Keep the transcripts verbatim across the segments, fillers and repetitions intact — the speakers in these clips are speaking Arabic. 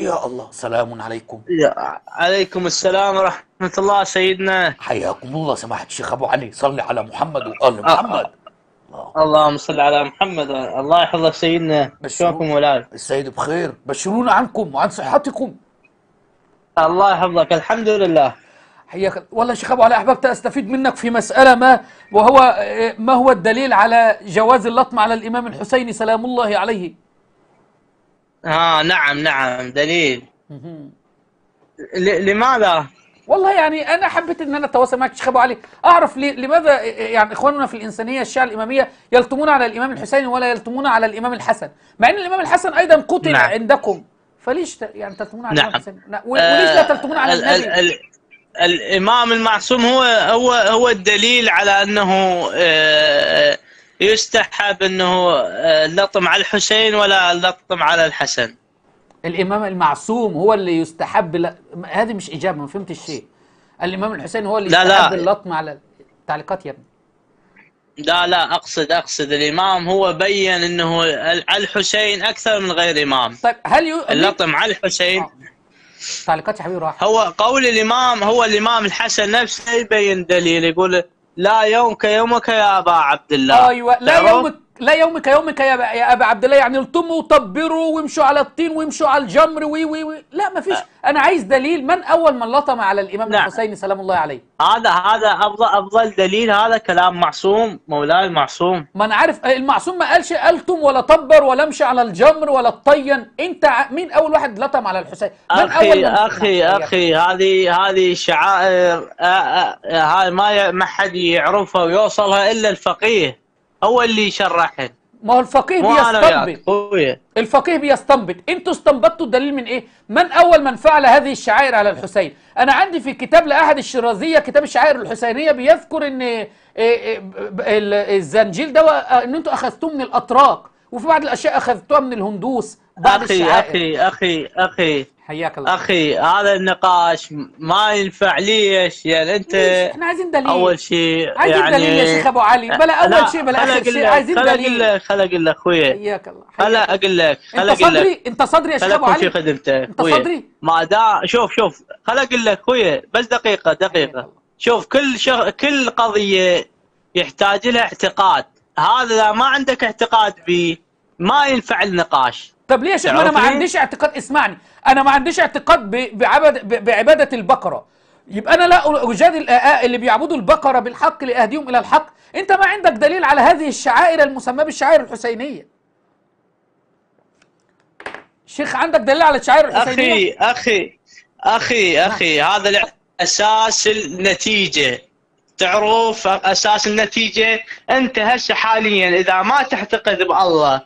يا الله، سلام عليكم. عليكم السلام ورحمة الله سيدنا. حياكم الله سماحة الشيخ أبو علي، صلي على محمد وآل محمد. الله. اللهم صل على محمد. الله يحفظ سيدنا. بشركم ولاي. السيد بخير، بشرونا عنكم وعن صحتكم. الله يحفظك، الحمد لله. حياك. والله شيخ أبو علي أحببت أستفيد منك في مسألة ما، وهو ما هو الدليل على جواز اللطم على الإمام الحسين سلام الله عليه؟ آه نعم نعم دليل. لماذا؟ والله يعني أنا حبيت إن أنا أتواصل معك شيخ أبو علي، أعرف ليه لماذا يعني إخواننا في الإنسانية الشيعة الإمامية يلطمون على الإمام الحسين ولا يلطمون على الإمام الحسن، مع إن الإمام الحسن أيضا قتل نعم. عندكم، فليش يعني تلطمون على الإمام الحسن؟ نعم. وليش لا تلطمون على النبي؟ الإمام المعصوم هو هو هو الدليل على أنه يستحب أنه اللطم على الحسين ولا اللطم على الحسن. الإمام المعصوم هو اللي يستحب ل... هذه مش إجابة، ما فهمت الشيء. الإمام الحسين هو اللي لا يستحب لا. اللطم على التعليقات يا ابني. لا لا أقصد أقصد الإمام هو بين أنه على الحسين أكثر من غير إمام. طيب هل ي... اللطم على الحسين آه. تعليقات يا حبيبي راح. هو قول الإمام، هو الإمام الحسن نفسه يبين دليل، يقول لا يومك يومك يا أبا عبد الله. أيوه لا يومك لا يومك يومك يا يا أبا عبد الله، يعني الطموا وطبروا وامشوا على الطين وامشوا على الجمر وي وي وي لا ما فيش. أنا عايز دليل من أول من لطم على الإمام نعم. الحسين سلام الله عليه. هذا هذا أفضل أفضل دليل، هذا كلام معصوم مولاي المعصوم. ما أنا عارف المعصوم ما قالش ألتم ولا طبر ولا امشي على الجمر ولا الطين، أنت مين أول واحد لطم على الحسين؟ من أخي أول من أخي أخي هذه هذه شعائر هاي ما ما حد يعرفها ويوصلها إلا الفقيه، هو اللي يشرحها. ما هو الفقيه بيستنبط، الفقيه بيستنبط، انتوا استنبطتوا الدليل من ايه؟ من اول من فعل هذه الشعائر على الحسين؟ انا عندي في كتاب لاحد الشرازيه، كتاب الشعائر الحسينيه، بيذكر ان الزنجيل ده ان انتوا اخذتوه من الاتراك، وفي بعض الاشياء اخذتوها من الهندوس. بعض أخي, اخي اخي اخي حياك الله اخي، هذا النقاش ما ينفع. ليش؟ يعني انت ليش؟ احنا عايزين دليل. اول شيء عايزين يعني دليل يا شيخ ابو علي، بلا اول شيء بلا اخر شيء، عايزين دليل. خلق اقول لك اخويا، حياك الله، خلق اقول لك انت صدري، انت صدري يا شيخ ابو علي، في خدمتك انت صدري. ما دا شوف شوف خلق اقول لك اخويا، بس دقيقه دقيقه. شوف كل شغ... كل قضيه يحتاج لها اعتقاد، هذا اذا ما عندك اعتقاد به ما ينفع النقاش. طب ليش انا ما عنديش اعتقاد؟ اسمعني، انا ما عنديش اعتقاد بعبد بعباده البقره، يبقى انا لا اجادل اللي بيعبدوا البقره بالحق لاهديهم الى الحق. انت ما عندك دليل على هذه الشعائر المسماه بالشعائر الحسينيه. شيخ عندك دليل على الشعائر الحسينيه؟ اخي اخي اخي اخي هذا اساس النتيجه، تعرف اساس النتيجه. انت هسه حاليا اذا ما تعتقد بالله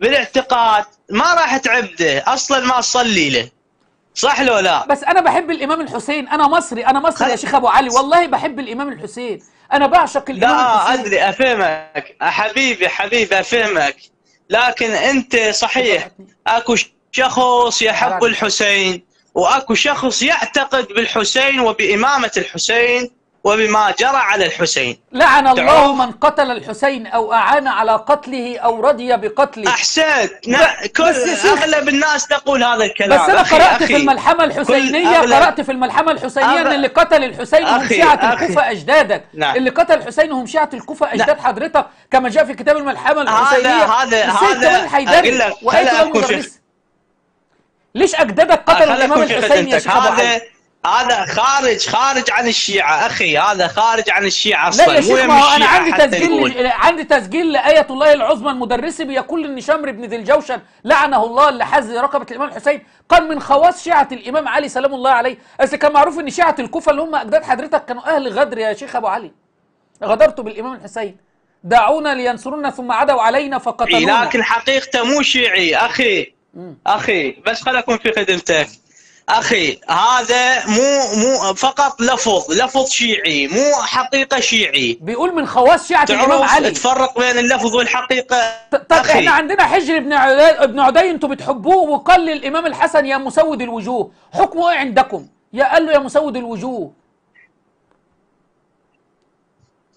بالاعتقاد ما راح تعبده، اصلا ما تصلي له، صح لو لا؟ بس انا بحب الامام الحسين، انا مصري، انا مصري يا شيخ ابو علي، والله بحب الامام الحسين، انا بعشق الامام الحسين. لا ادري افهمك حبيبي حبيبي افهمك، لكن انت صحيح اكو شخص يحب الحسين واكو شخص يعتقد بالحسين وبامامه الحسين وبما جرى على الحسين. لعن الله من قتل الحسين أو أعان على قتله أو رضي بقتله. أحسنت. أغلب الناس تقول هذا الكلام. بس أنا أخي قرأت أخي في الملحمة الحسينية، قرأت في الملحمة الحسينية أن اللي قتل الحسين هم شيعة الكوفة أجدادك. نعم. اللي قتل الحسين هم شيعة الكوفة أجداد نعم. حضرتك كما جاء في كتاب الملحمة الحسينية. هذا هذا هذا ليش أجدادك قتل الإمام الحسين يا شيخ أبو علي؟ هذا خارج خارج عن الشيعة أخي، هذا خارج عن الشيعة أصلا. لا يا شيخ، ما هو أنا عندي تسجيل، عندي تسجيل لآية الله العظمى المدرسي بيقول إن شمر بن ذي الجوشن لعنه الله اللي حز رقبة الإمام الحسين كان من خواص شيعة الإمام علي سلام الله عليه، أصل كان معروف إن شيعة الكوفة اللي هم أجداد حضرتك كانوا أهل غدر يا شيخ أبو علي، غدرتوا بالإمام الحسين. دعونا لينصرونا ثم عدوا علينا فقتلونا. لكن حقيقته مو شيعي أخي م. أخي بس خليني أكون في خدمتك أخي، هذا مو مو فقط لفظ لفظ شيعي، مو حقيقة شيعي. بيقول من خواص شيعة الإمام علي. تفرق بين اللفظ والحقيقة. طب إحنا عندنا حجر بن عدي بن عدي أنتم بتحبوه، وقال للإمام الحسن يا مسود الوجوه، حكمه إيه عندكم؟ يا قال له يا مسود الوجوه.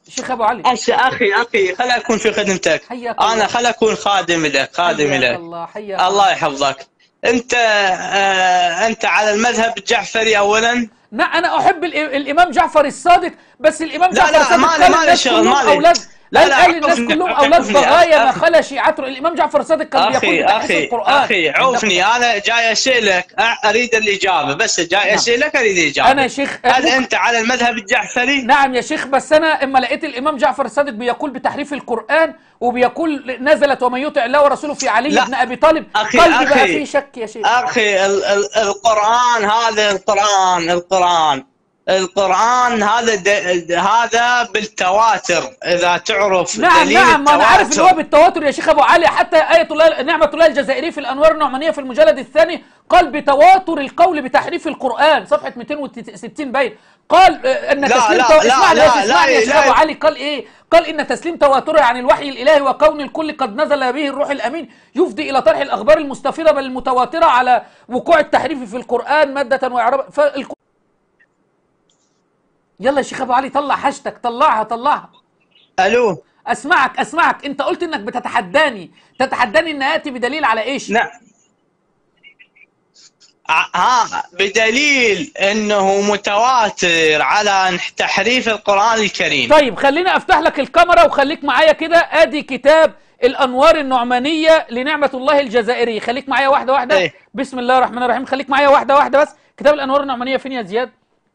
شيخ أبو علي. أخي أخي خليني أكون في خدمتك. أنا خليني أكون خادم لك، خادم لك. الله حياك الله يحفظك. انت آه انت على المذهب الجعفري اولا. لا انا احب الامام جعفر الصادق، بس الامام جعفر الصادق لا لا ما له شغل ما له اولاد، لا لا قال الناس كلهم اولاد بغايا ما خلا شيعته. الامام جعفر الصادق كان بيقول بحفظ القران. اخي عوفني، انا جاي اسالك اريد الاجابه، بس جاي اسالك اريد الاجابه. انا يا شيخ هل انت على المذهب الجعفري؟ نعم يا شيخ، بس انا اما لقيت الامام جعفر الصادق بيقول بتحريف القران وبيقول نزلت ومن يطع الله ورسوله في علي بن ابي طالب، قلبي بقى فيه شك يا شيخ. اخي ال ال القران هذا القران القران القرآن هذا هذا بالتواتر، إذا تعرف نعم دليل نعم التواتر. أنا عارف إن هو بالتواتر يا شيخ أبو علي، حتى آية الله نعمة الله الجزائري في الأنوار النعمانية في المجلد الثاني قال بتواتر القول بتحريف القرآن صفحة مئتين وستين باين، قال أن تسليم لا تو... لا اسمعني لا اسمعني لا يا شيخ أبو علي، قال إيه؟ قال إن تسليم تواتره عن الوحي الإلهي وكون الكل قد نزل به الروح الأمين يفضي إلى طرح الأخبار المستفيضة بل المتواترة على وقوع التحريف في القرآن مادة وإعرابا. فالك... يلا يا شيخ ابو علي طلع حاجتك، طلعها طلعها. الو اسمعك اسمعك، انت قلت انك بتتحداني، تتحداني ان اتي بدليل على ايش؟ نعم ها بدليل انه متواتر على تحريف القران الكريم. طيب خليني افتح لك الكاميرا وخليك معايا كده، ادي كتاب الانوار النعمانيه لنعمه الله الجزائري، خليك معايا واحده واحده. ايه؟ بسم الله الرحمن الرحيم، خليك معايا واحده واحده بس. كتاب الانوار النعمانيه فين يا زياد؟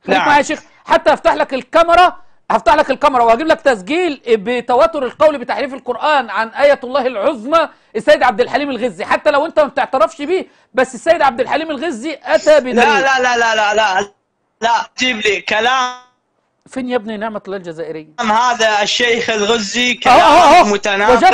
خليك نعم. معايا يا شيخ، حتى افتح لك الكاميرا، هفتح لك الكاميرا وهجيب لك تسجيل بتواتر القول بتحريف القرآن عن آية الله العظمى السيد عبد الحليم الغزي، حتى لو انت ما بتعترفش بيه، بس السيد عبد الحليم الغزي اتى بدليل. لا لا لا لا لا لا لا تجيب لي كلام. فين يا ابني نعمة الله الجزائرية؟ هذا الشيخ الغزي كلام متناقض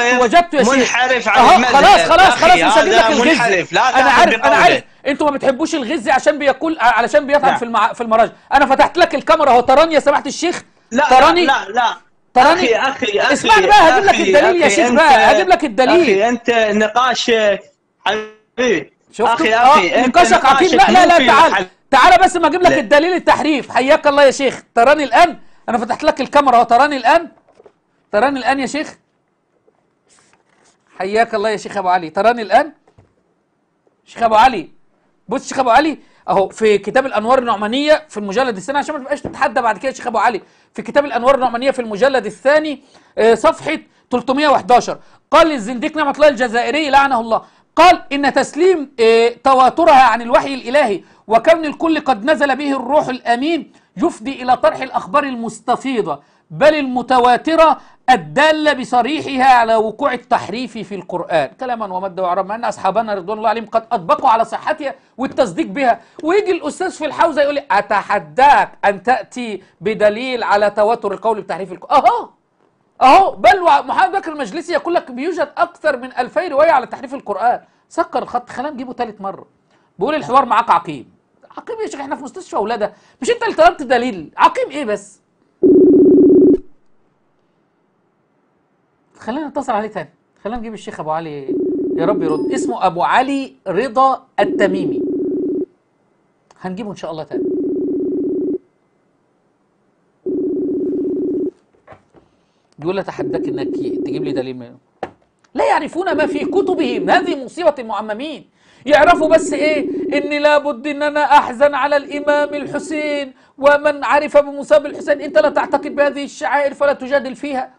منحرف عن المذهب. خلاص خلاص خلاص مش هجيب لك الغزي، انا عارف انا عارف انتوا ما بتحبوش الغزي عشان بيقول علشان بيفهم نعم. في المع... في المراجع. انا فتحت لك الكاميرا اهو، تراني يا سماحه الشيخ، لا تراني لا لا, لا. تراني اخي اخي اسمعني بقى، هجيب لك الدليل يا شيخ بقى، هجيب لك الدليل. اخي انت نقاشك حبيبي، اخي اخي انت نقاشك عقيم. لا لا لا تعال تعال بس ما اجيب لك الدليل التحريف. حياك الله يا شيخ، تراني الان، انا فتحت لك الكاميرا اهو، تراني الان تراني الان يا شيخ. حياك الله يا شيخ ابو علي، تراني الان شيخ ابو علي. بص شيخ ابو علي اهو في كتاب الانوار النعمانيه في المجلد الثاني، عشان ما تبقاش تتحدى بعد كده يا شيخ ابو علي، في كتاب الانوار النعمانيه في المجلد الثاني صفحه ثلاثمئة وأحد عشر قال الزنديق نعمه الله الجزائري لعنه الله، قال ان تسليم تواترها عن الوحي الالهي وكون الكل قد نزل به الروح الامين يفضي الى طرح الاخبار المستفيضه بل المتواتره الداله بصريحها على وقوع التحريف في القران كلاما وماده واعرابا، مع ان اصحابنا رضوان الله عليهم قد اطبقوا على صحتها والتصديق بها. ويجي الاستاذ في الحوزه يقول لي اتحداك ان تاتي بدليل على تواتر القول بتحريف القران. اهو اهو بل محمد بكر المجلسي يقول لك بيوجد اكثر من ألفي روايه على تحريف القران. سكر الخط، خلينا نجيبه ثالث مره. بقول الحوار معاك عقيم. عقيم يا شيخ، احنا في مستشفى اولاده، مش انت اللي طلبت دليل. عقيم ايه بس؟ خلينا نتصل عليه تاني، خلينا نجيب الشيخ ابو علي يا رب يرد. اسمه ابو علي رضا التميمي، هنجيبه ان شاء الله تاني. بيقول اتحداك انك تجيب لي دليل منه. لا يعرفون ما في كتبهم، هذه مصيبه المعممين. يعرفوا بس ايه؟ اني لابد ان انا احزن على الامام الحسين ومن عرف بمصاب الحسين. انت لا تعتقد بهذه الشعائر فلا تجادل فيها.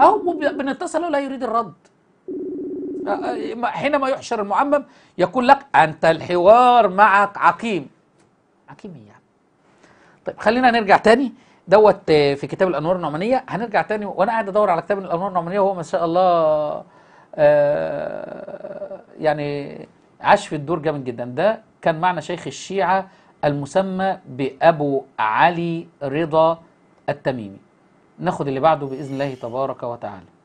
أو بنتصل لا يريد الرد. حينما يحشر المعمم يقول لك أنت الحوار معك عقيم. عقيم إيه يعني؟ طيب خلينا نرجع تاني دوت في كتاب الأنوار النعمانية، هنرجع تاني وأنا قاعد أدور على كتاب الأنوار النعمانية وهو ما شاء الله يعني عاش في الدور جامد جدا. ده كان معنا شيخ الشيعة المسمى بأبو علي رضا التميمي. ناخد اللي بعده بإذن الله تبارك وتعالى.